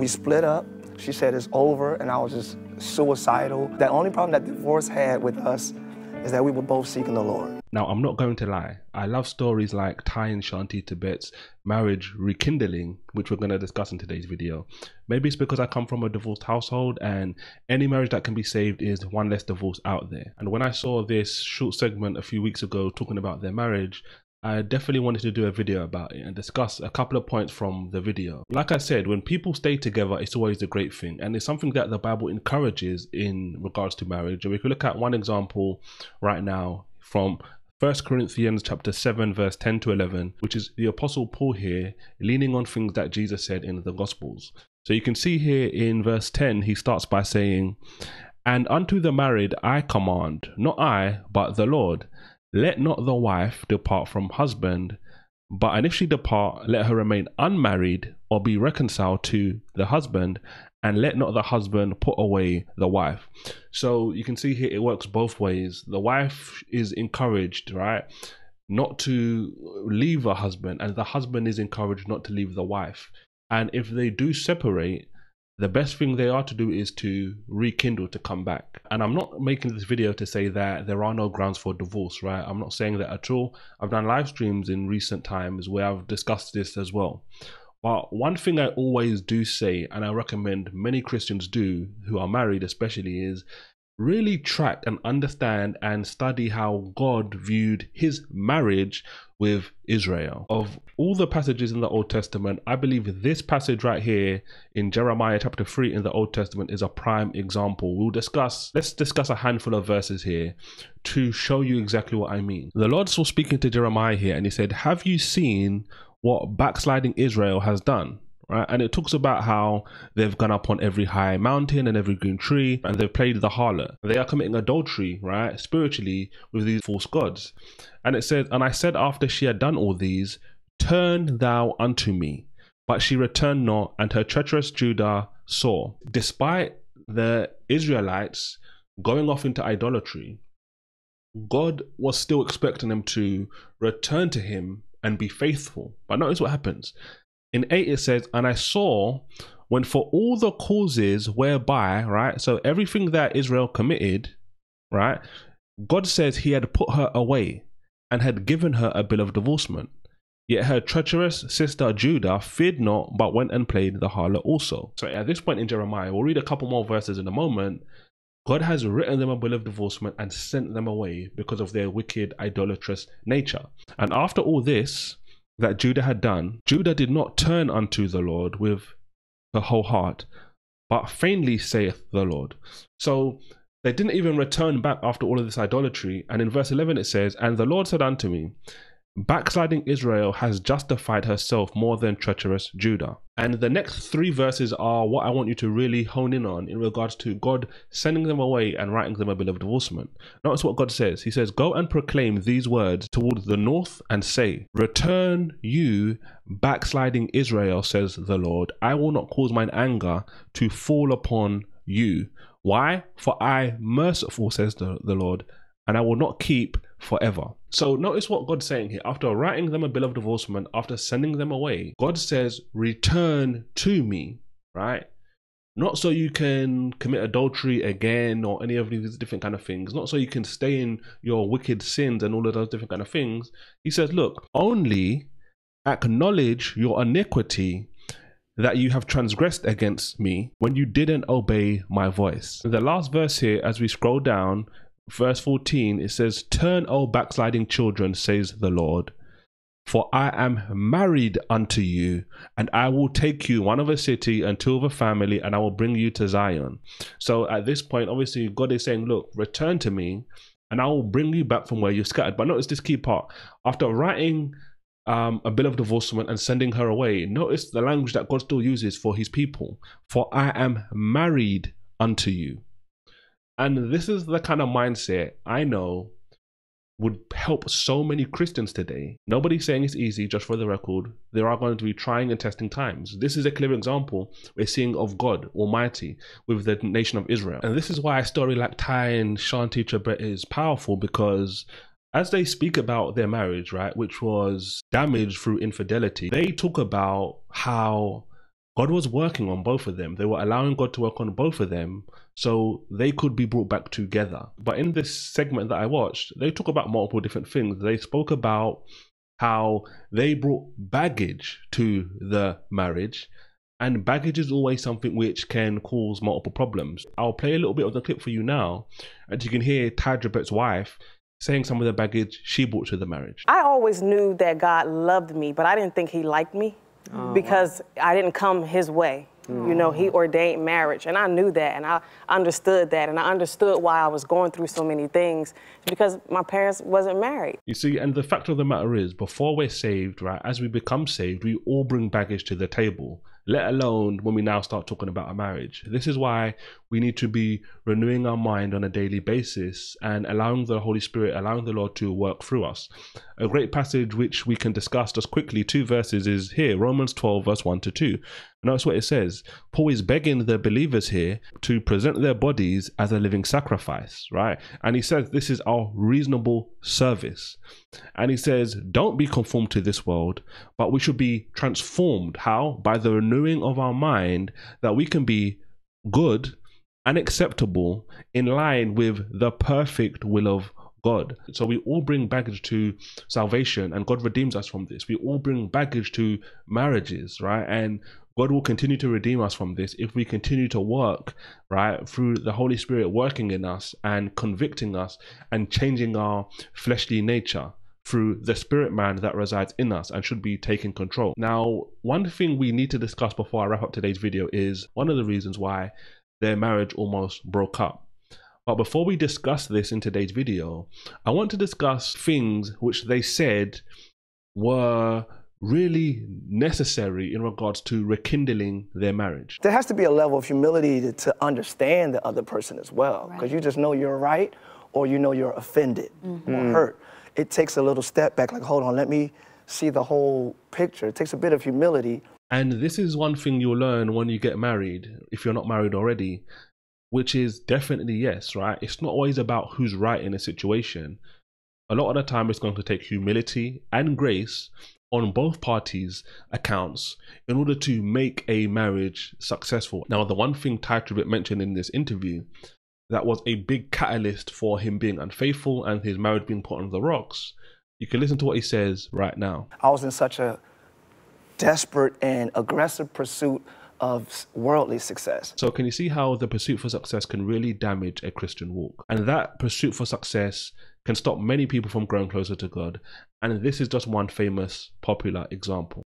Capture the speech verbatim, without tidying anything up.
We split up. She said it's over, and I was just suicidal. The only problem that divorce had with us is that we were both seeking the Lord. Now, I'm not going to lie. I love stories like Tye and Shanti Tribbett's marriage rekindling, which we're going to discuss in today's video. Maybe it's because I come from a divorced household, and any marriage that can be saved is one less divorce out there. And when I saw this short segment a few weeks ago talking about their marriage, I definitely wanted to do a video about it and discuss a couple of points from the video. Like I said, when people stay together, it's always a great thing, and it's something that the Bible encourages in regards to marriage. And we could look at one example right now from First Corinthians chapter seven, verse ten to eleven, which is the Apostle Paul here leaning on things that Jesus said in the Gospels. So you can see here in verse ten, he starts by saying, "And unto the married I command, not I, but the Lord, let not the wife depart from husband, but and if she depart, let her remain unmarried or be reconciled to the husband, and let not the husband put away the wife." So you can see here it works both ways. The wife is encouraged, right, not to leave her husband, and the husband is encouraged not to leave the wife. And if they do separate, the best thing they are to do is to rekindle, to come back. And I'm not making this video to say that there are no grounds for divorce, right? I'm not saying that at all. I've done live streams in recent times where I've discussed this as well. But one thing I always do say, and I recommend many Christians do who are married especially, is really track and understand and study how God viewed his marriage with Israel. Of all the passages in the Old Testament, I believe this passage right here in Jeremiah chapter three in the Old Testament is a prime example. We'll discuss, let's discuss a handful of verses here to show you exactly what I mean. The Lord was speaking to Jeremiah here, and he said, "Have you seen what backsliding Israel has done?" Right? And it talks about how they've gone up on every high mountain and every green tree, and they've played the harlot. They are committing adultery, right, spiritually, with these false gods. And it says, "And I said after she had done all these, turn thou unto me. But she returned not, and her treacherous Judah saw." Despite the Israelites going off into idolatry, God was still expecting them to return to him and be faithful. But notice what happens. In eight, it says, "And I saw when for all the causes whereby," right? So everything that Israel committed, right? God says he had put her away and had given her a bill of divorcement. "Yet her treacherous sister Judah feared not, but went and played the harlot also." So at this point in Jeremiah, we'll read a couple more verses in a moment. God has written them a bill of divorcement and sent them away because of their wicked, idolatrous nature. "And after all this that Judah had done, Judah did not turn unto the Lord with her whole heart, but vainly saith the Lord." So they didn't even return back after all of this idolatry. And in verse eleven it says, "And the Lord said unto me, backsliding Israel has justified herself more than treacherous Judah." And the next three verses are what I want you to really hone in on in regards to God sending them away and writing them a bill of divorcement. Notice what God says. He says, "Go and proclaim these words toward the north and say, return you, backsliding Israel, says the Lord. I will not cause mine anger to fall upon you. Why? For I am merciful, says the, the Lord, and I will not keep forever." So notice what God's saying here. After writing them a bill of divorcement, after sending them away, God says, return to me, right? Not so you can commit adultery again or any of these different kind of things. Not so you can stay in your wicked sins and all of those different kind of things. He says, look, only acknowledge your iniquity that you have transgressed against me when you didn't obey my voice. The last verse here, as we scroll down, verse fourteen, it says, "Turn, O backsliding children, says the Lord, for I am married unto you, and I will take you, one of a city and two of a family, and I will bring you to Zion." So at this point, obviously, God is saying, look, return to me, and I will bring you back from where you're scattered. But notice this key part. After writing um, a bill of divorcement and sending her away, notice the language that God still uses for his people. "For I am married unto you." And this is the kind of mindset I know would help so many Christians today. Nobody's saying it's easy, just for the record. There are going to be trying and testing times. This is a clear example we're seeing of God Almighty with the nation of Israel. And this is why a story like Tye and Shanti Tribbett is powerful, because as they speak about their marriage, right, which was damaged through infidelity, they talk about how God was working on both of them. They were allowing God to work on both of them so they could be brought back together. But in this segment that I watched, they talk about multiple different things. They spoke about how they brought baggage to the marriage, and baggage is always something which can cause multiple problems. I'll play a little bit of the clip for you now, and you can hear Tye Tribbett's wife saying some of the baggage she brought to the marriage. I always knew that God loved me, but I didn't think he liked me. Oh, because wow. I didn't come his way. Mm. You know, he ordained marriage, and I knew that, and I understood that, and I understood why I was going through so many things, because my parents wasn't married. You see, and the fact of the matter is, before we're saved, right, as we become saved, we all bring baggage to the table, let alone when we now start talking about a marriage. This is why we need to be renewing our mind on a daily basis and allowing the Holy Spirit, allowing the Lord to work through us. A great passage which we can discuss just quickly, two verses, is here, Romans twelve, verse one to two. Notice what it says. Paul is begging the believers here to present their bodies as a living sacrifice, right? And he says this is our reasonable service. And he says, don't be conformed to this world, but we should be transformed. How? By the renewing of our mind, that we can be good and acceptable in line with the perfect will of God. So we all bring baggage to salvation, and God redeems us from this. We all bring baggage to marriages, right? And God will continue to redeem us from this if we continue to work, right, through the Holy Spirit working in us and convicting us and changing our fleshly nature through the spirit man that resides in us and should be taking control. Now, one thing we need to discuss before I wrap up today's video is one of the reasons why their marriage almost broke up. But before we discuss this in today's video, I want to discuss things which they said were really necessary in regards to rekindling their marriage. There has to be a level of humility to, to understand the other person as well, because right. you just know you're right, or you know you're offended mm-hmm. or hurt. It takes a little step back, like, hold on, let me see the whole picture. It takes a bit of humility. And this is one thing you'll learn when you get married, if you're not married already, which is definitely yes, right? It's not always about who's right in a situation. A lot of the time, it's going to take humility and grace on both parties' accounts in order to make a marriage successful. Now, the one thing Tye Tribbett mentioned in this interview that was a big catalyst for him being unfaithful and his marriage being put on the rocks, you can listen to what he says right now. I was in such a desperate and aggressive pursuit of worldly success. So can you see how the pursuit for success can really damage a Christian walk? And that pursuit for success can stop many people from growing closer to God. And this is just one famous, popular example.